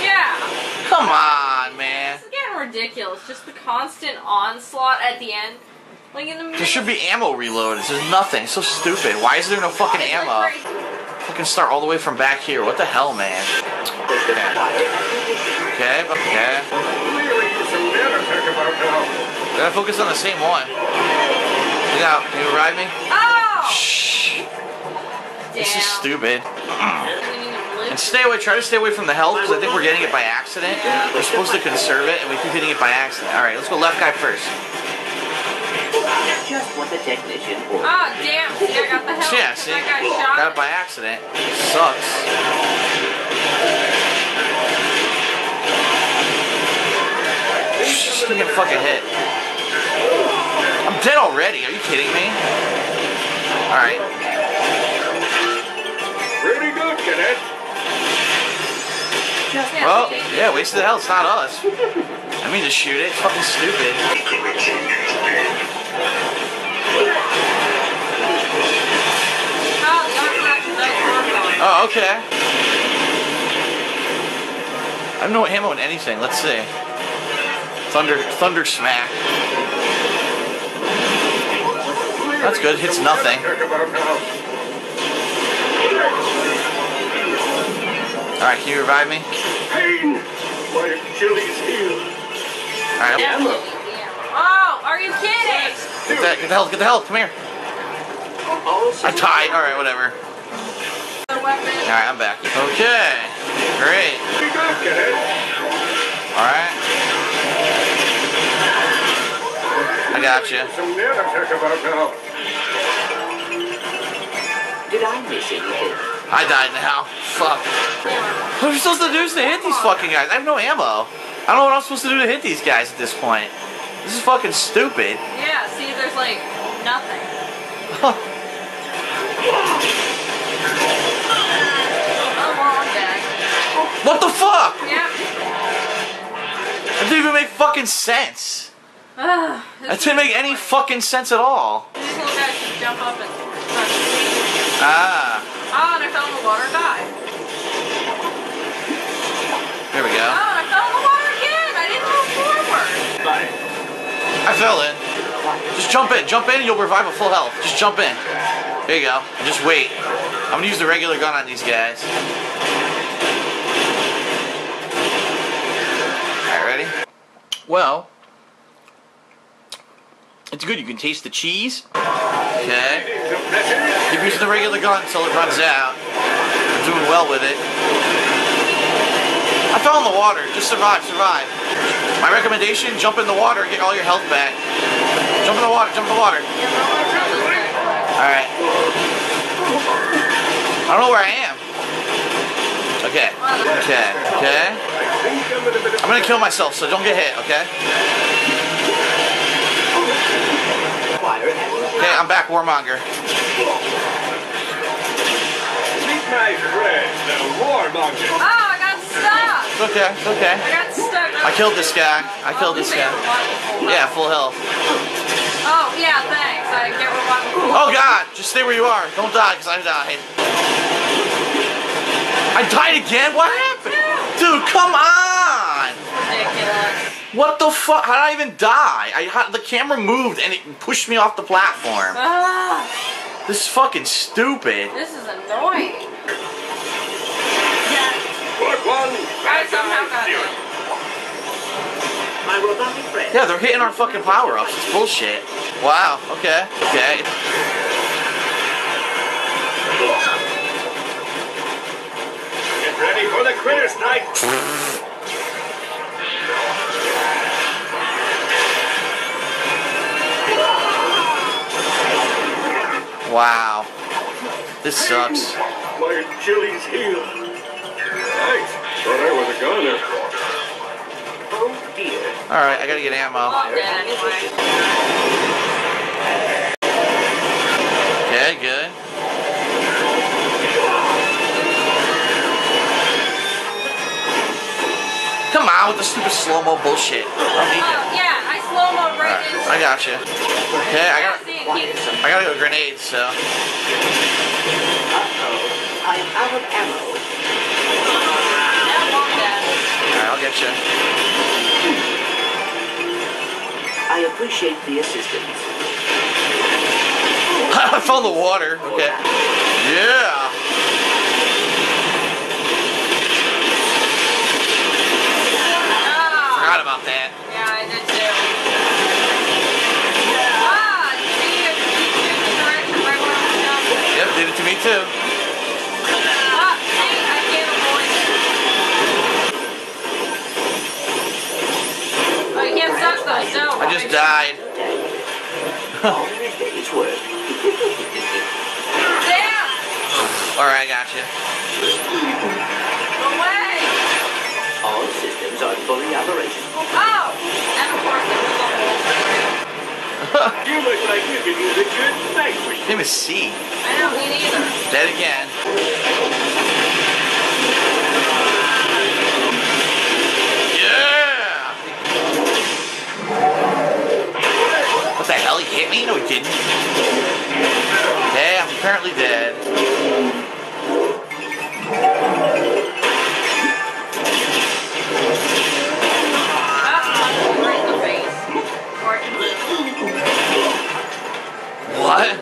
Yeah. Come on, man. This is getting ridiculous. Just the constant onslaught at the end. Like in the there should be ammo reloaded. There's nothing. It's so stupid. Why is there no fucking ammo? Fucking start all the way from back here. What the hell, man? Okay. Okay. Okay. Gotta focus on the same one. Look out. Can you ride me? Oh! Shh. Damn. This is stupid. And stay away. Try to stay away from the health because I think we're getting it by accident. Yeah. We're supposed to conserve it and we keep hitting it by accident. Alright, let's go left guy first. Just what the technician ordered. Oh, damn. See, I got the help. Yeah, see? I got it by accident. It sucks. Just gonna get fucking hit. I'm dead already. Are you kidding me? Alright. Pretty good, cadet. Well, yeah, wasted the hell, it's not us. I mean to shoot it, it's fucking stupid. Oh, okay. I have no ammo in anything, let's see. Thunder smack. That's good, hits nothing. Alright, can you revive me? Pain! My Achilles heel. Alright, ammo. Oh, are you kidding? Get the health, come here. I'm tied, alright, whatever. Alright, I'm back. Okay, great. Alright. I got you. Did I miss anything? I died now. Fuck. What are we supposed to do is to hit these fucking guys? I have no ammo. I don't know what I'm supposed to do to hit these guys at this point. This is fucking stupid. Yeah, see, there's like nothing. Oh, well, I'm dead. What the fuck? Yeah. That didn't even make fucking sense. That didn't make any fucking sense at all. These little guys just jump up and touch me. Ah. Oh, and I fell in the water and died. There we go. Oh, and I fell in the water again. I didn't move forward. Bye. I fell in. Just jump in. Jump in and you'll revive a full health. Just jump in. There you go. And just wait. I'm going to use the regular gun on these guys. Alright, ready? Well, it's good. You can taste the cheese. Okay. Keep using the regular gun until it runs out. I'm doing well with it. I fell in the water. Just survive. My recommendation, jump in the water, get all your health back. Jump in the water. Alright. I don't know where I am. Okay. I'm gonna kill myself, so don't get hit, okay? Okay, I'm back, Warmonger. Meet my friend, the Warmonger. Oh, I got stuck. It's okay, it's okay. I got stuck. I killed this guy. I killed this guy. Yeah, full health. Oh, yeah, thanks. I get revived. Oh, God. Just stay where you are. Don't die, because I died. I died again? What happened? Dude, come on. Ridiculous. What the fuck? How did I even die? The camera moved and it pushed me off the platform. This is fucking stupid. This is annoying. Yeah, they're hitting our fucking power-ups. It's bullshit. Wow, okay. Okay. Get ready for the Critters Night! Wow. This sucks. My Achilles heel. Thanks. Thought I was a gunner. Oh dear. Alright, I gotta get ammo. Okay, good. Come on with the stupid slow-mo bullshit. Yeah, I slow-mo right into. I got you. Okay, I gotta go grenades, so. Uh-oh. I'm out of ammo. Alright, I'll get you. I appreciate the assistance. I fell in the water. Okay. Yeah. Oh. Forgot about that. Yeah, I did too. Did it to me too. I can't avoid it. I can't stop though, no. I just died. Damn! Alright, I got you. Away! All systems are fully operational. Oh! And of course it was a whole thing. You look like you could use a good sandwich. Name is C. I don't need either. Dead again. kidney. Okay, I'm apparently dead. What?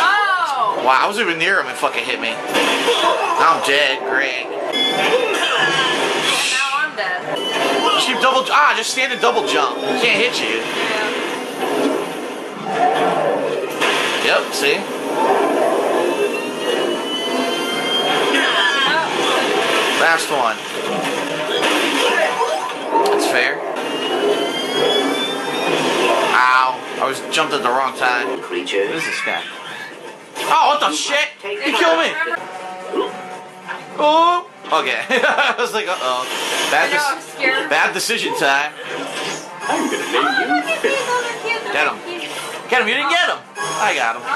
Oh! Wow, I was even near him and fucking hit me. I'm dead, great. Now I'm dead. She double, just stand and double jump. Can't hit you. Yeah. Yep, see? Last one. That's fair. Ow. I was jumped at the wrong time. Creature. Who's this guy? Oh, what the shit? You killed me. Oh. Okay. I was like, uh-oh. Bad decision time. I'm gonna name you. Get him. Get him. You didn't get him. I got him. Now,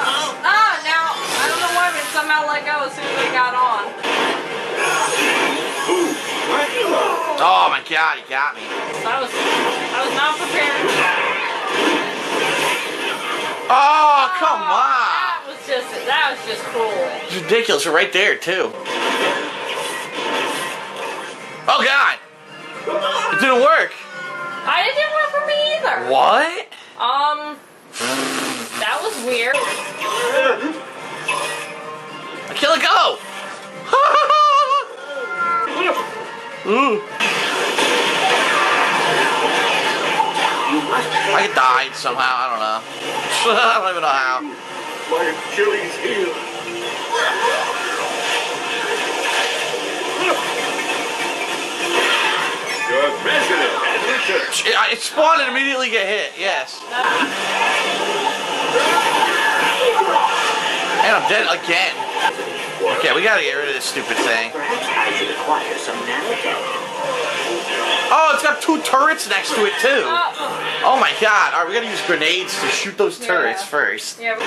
I don't know why, but somehow let go as soon as I got on. Oh my god, he got me. I was not prepared. Oh, come on. That was just cool. It's ridiculous. Right there, too. Oh god! It didn't work! It didn't work for me either! What? That was weird. I can't let go! I died somehow, I don't know. I don't even know how. My Achilles heel. It spawned and immediately get hit, yes. And I'm dead again. Okay, we gotta get rid of this stupid thing. Oh, it's got two turrets next to it too. Oh my god. Alright, we gotta use grenades to shoot those turrets first. Yeah. Oh!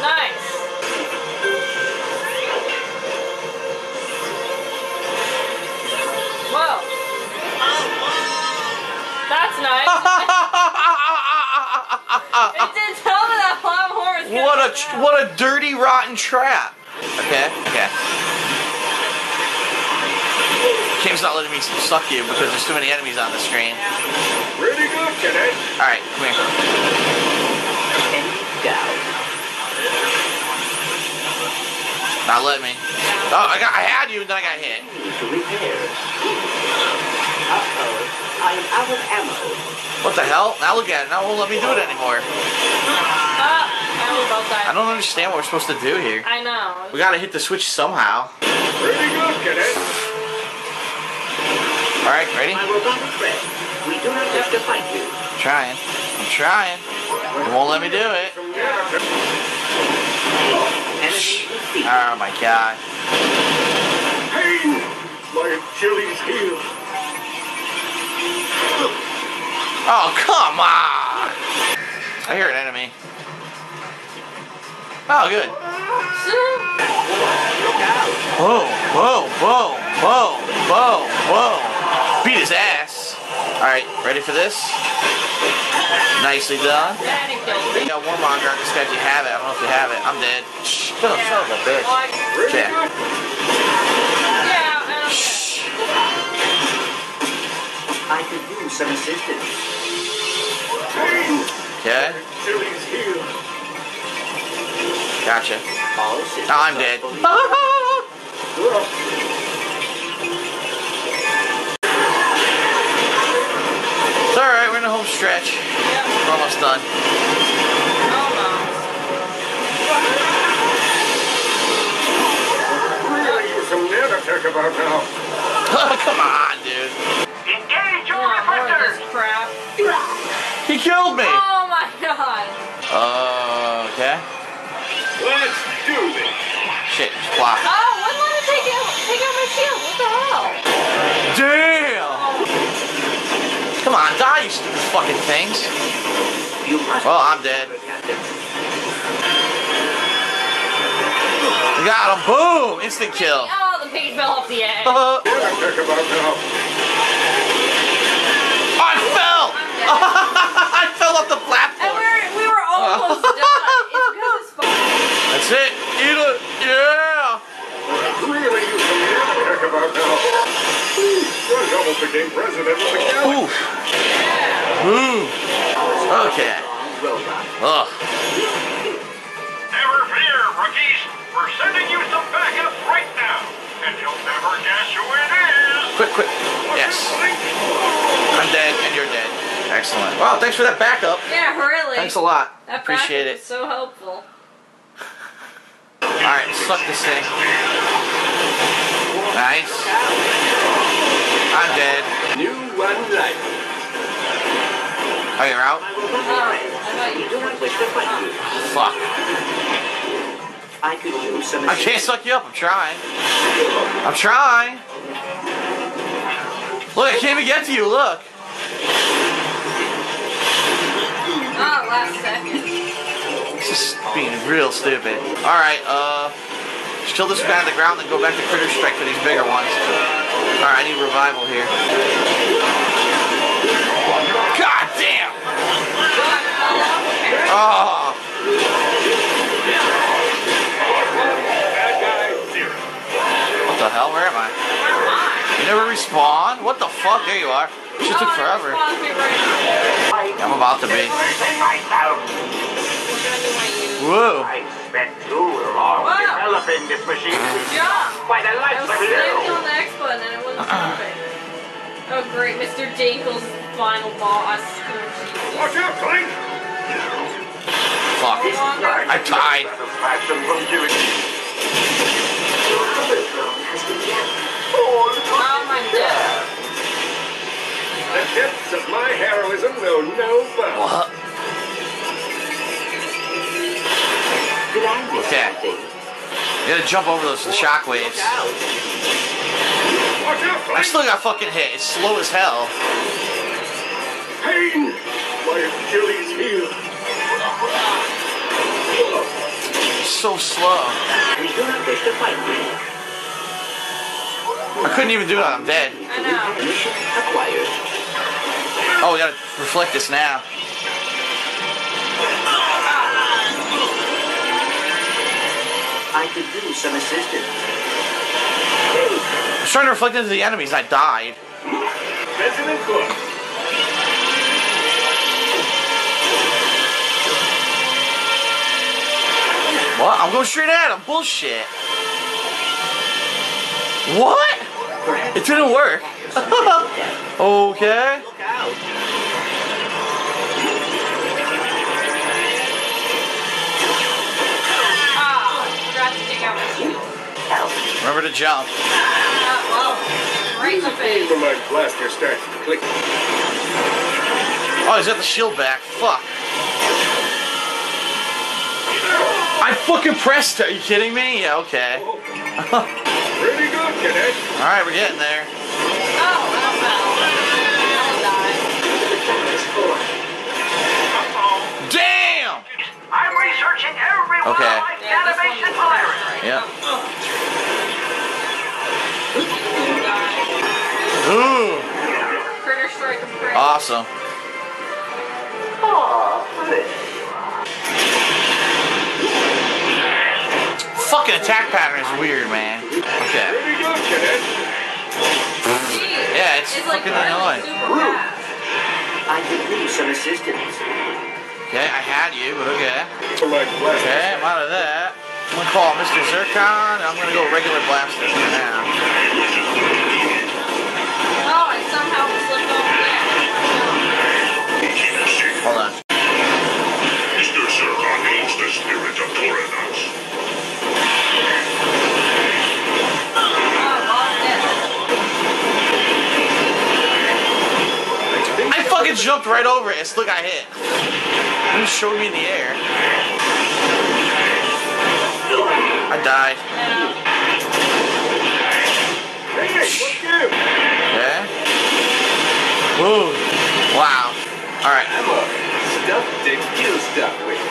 Nice. That's nice. It did tell me that platform was what a dirty, rotten trap. Okay. Game's not letting me suck you because there's too many enemies on the screen. Really good today. Alright, come here. Not letting me. Oh, I had you and then I got hit. I am out of ammo. What the hell? Now look at it. Now it won't let me do it anymore. I don't understand what we're supposed to do here. I know. We gotta hit the switch somehow. Pretty good, get it? Alright, ready? My robotic friend, we do not have to fight you. Trying. I'm trying. It won't let me do it. Oh my god. Hey! My Achilles heel. Oh, come on! I hear an enemy. Oh, good. Whoa. Beat his ass. Alright, ready for this? Nicely done. You got Warmonger on this guy if you have it. I don't know if you have it. I'm dead. Shh, son of a bitch. Yeah. I could use some assistance. Okay. Gotcha. Oh, I'm dead. It's alright, we're in the home stretch. We're almost done. Really use some nanotech about now. Come on, dude. Crap. He killed me! Oh my god! Okay. Let's do this! Shit, just block. Oh, wouldn't let me take out my shield. What the hell? Damn! Come on, die, you stupid fucking things. Well, I'm dead. We got him. Boom! Instant kill. Oh, the pig fell off the edge. I fell off the platform. And we were almost done. It's good as fuck. That's it. Eat it. Yeah. Really, you talk about now. Rush almost became president of the galaxy. Ooh. Ooh. Okay. Oh. Never fear, rookies. We're sending you some backup right now, and you'll never guess who it is. Quick, quick. Yes. I'm dead, and you're dead. Excellent. Wow, thanks for that backup. Yeah, really. Thanks a lot. That appreciate it. Was so helpful. All right, suck this thing. Nice. I'm dead. New one life. Are you out? Oh, fuck. I could do something. I can't suck you up. I'm trying. I'm trying. Look, I can't even get to you. Look. Ah, oh, last second. This is being real stupid. All right, just kill this guy on the ground, then go back to critter strike for these bigger ones. All right, I need revival here. God damn. Oh. What the hell? Where am I? You never respawn? What the fuck? There you are. Shit took forever. I'm about to be. Whoa. I spent too long developing this machine. Yeah. By the life of you. I was on the X button and it wasn't moving. Oh great, Mr. Dinkle's final boss. Watch out, Clink! Fuck. I died. Oh my God. The depths of my heroism know no bounds. What? Did I miss something? You gotta jump over those shockwaves. I still got fucking hit. It's slow as hell. Pain! My Achilles heel. So slow. You do not wish to fight me. I couldn't even do that. I'm dead. I know. Oh, we gotta reflect this now. I could do some assistance. I was trying to reflect into the enemies. I died. President Cook. What? I'm going straight at him. Bullshit. What? It didn't work. Okay. Remember to jump. Oh, he's got the shield back. Fuck. I fucking pressed it. Are you kidding me? Yeah, okay. Pretty good, cadet. Alright, we're getting there. Oh, I fell. I died. Damn! I'm researching every wildlife animation virus. Yep. Ooh. Critter strike and prey. Awesome. Fucking attack pattern is weird, man. Okay. Yeah, it's fucking annoying. I could use some assistance. Okay, I had you, but okay. Okay, I'm out of that. I'm gonna call Mr. Zircon, and I'm gonna go regular blaster for now. Oh, I somehow slipped off there. Hold on. Mr. Zircon holds the spirit of Toranos. I fucking jumped right over it. Look, I hit. You showed me in the air. I died. Yeah. Whoa. Wow. All right. Stuff to kill stuff with.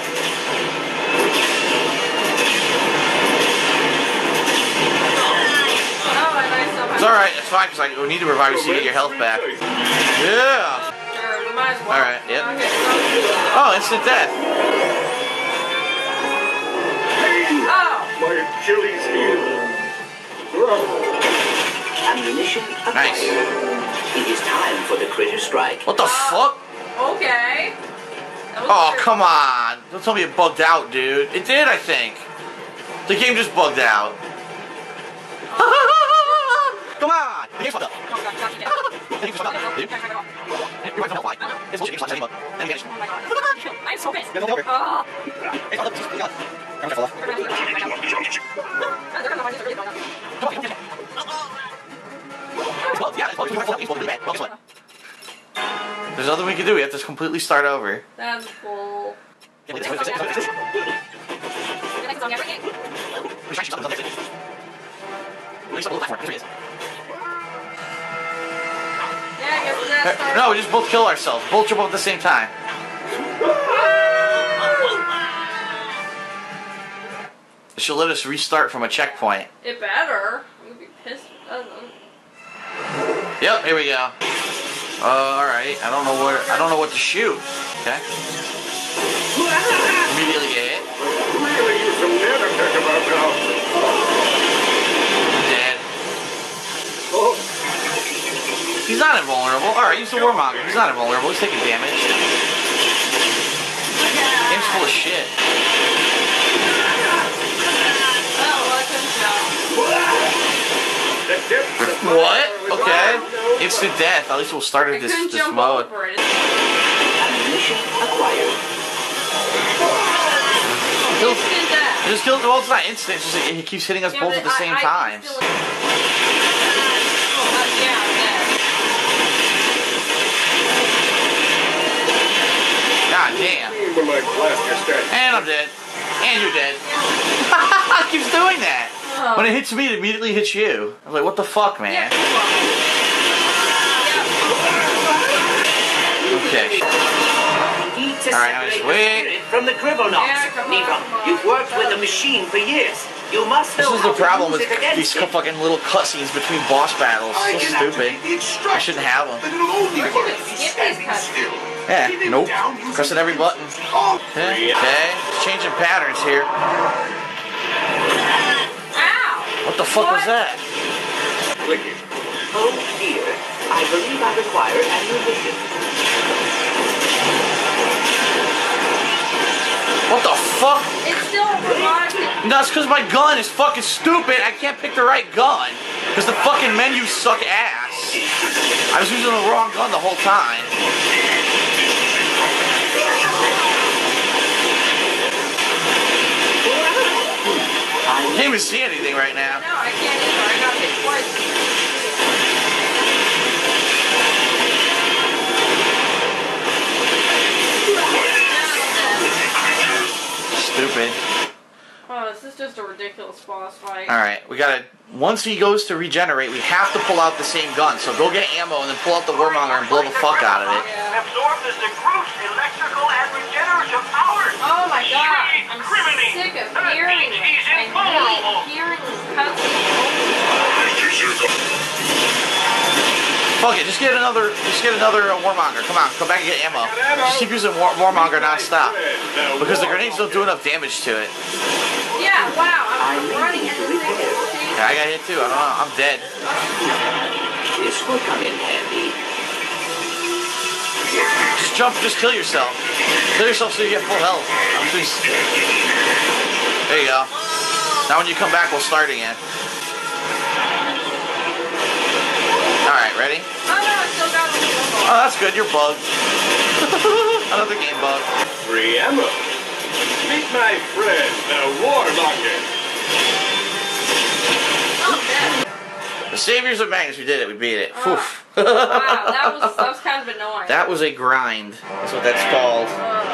It's alright, it's fine, because we need to revive you so you get your health back. Yeah! Alright, yep. Oh, instant death. My Achilles heel. Ammunition available. Nice. It is time for the critter strike. What the fuck? Okay. Oh, come on. Don't tell me it bugged out, dude. It did, I think. The game just bugged out. Come on! The game's fucked up. I'm so pissed. There's nothing we can do. We have to completely start over. That's cool. No, we just both kill ourselves. Both jump up at the same time. It should let us restart from a checkpoint. It better. I'm gonna be pissed. I don't know. Yep, here we go. Alright. I don't know what to shoot. Okay. Immediately get hit. Really is a matter to talk about now. Dead. Oh. He's not invulnerable. Alright, use the warmonger. He's not invulnerable. He's taking damage. The game's full of shit. What? Okay. Instant death. At least we'll start at this mode. Just killed. Well, it's not instant. It's just he keeps hitting us both at the same time. God damn. And I'm dead. And you're dead. It keeps doing that. When it hits me, it immediately hits you. I was like, what the fuck, man? Okay. Alright, I'm just waiting. From the Cribonauts. Nero, you've worked with the machine for years. You must know. This is the problem with these fucking little cutscenes between boss battles. So stupid. I shouldn't have them. Yeah, nope. Pressing every button. Okay, changing patterns here. What the fuck was that? Oh dear, I believe I require an ammunition. What the fuck? It's still robotic. No, it's because my gun is fucking stupid. I can't pick the right gun. Because the fucking menu suck ass. I was using the wrong gun the whole time. I can't even see anything right now. No, I can't either. I got hit twice. Stupid. Oh, this is just a ridiculous boss fight. Alright, we gotta. Once he goes to regenerate, we have to pull out the same gun. So go get ammo and then pull out the warmonger and blow the fuck out of it. Yeah. Absorbed is the group's electrical and regenerative powers. Oh my god. I'm sick of hearing it. Fuck it, just get another warmonger. Come on, come back and get ammo. Just keep using warmonger non-stop. Because the grenades don't do enough damage to it. Yeah, wow, I'm running into the thing. Yeah, I got hit too, I don't know, I'm dead. This will come in handy. Just jump, just kill yourself. Kill yourself so you get full health. There you go. Now when you come back, we'll start again. Alright, ready? Oh no, I still got one. Oh, that's good, you're bugged. Another game bug. Free ammo. Meet my friend, the warmonger. Oh, the saviors of Magnus, we did it, we beat it. Wow, that was kind of annoying. That was a grind. That's what that's called.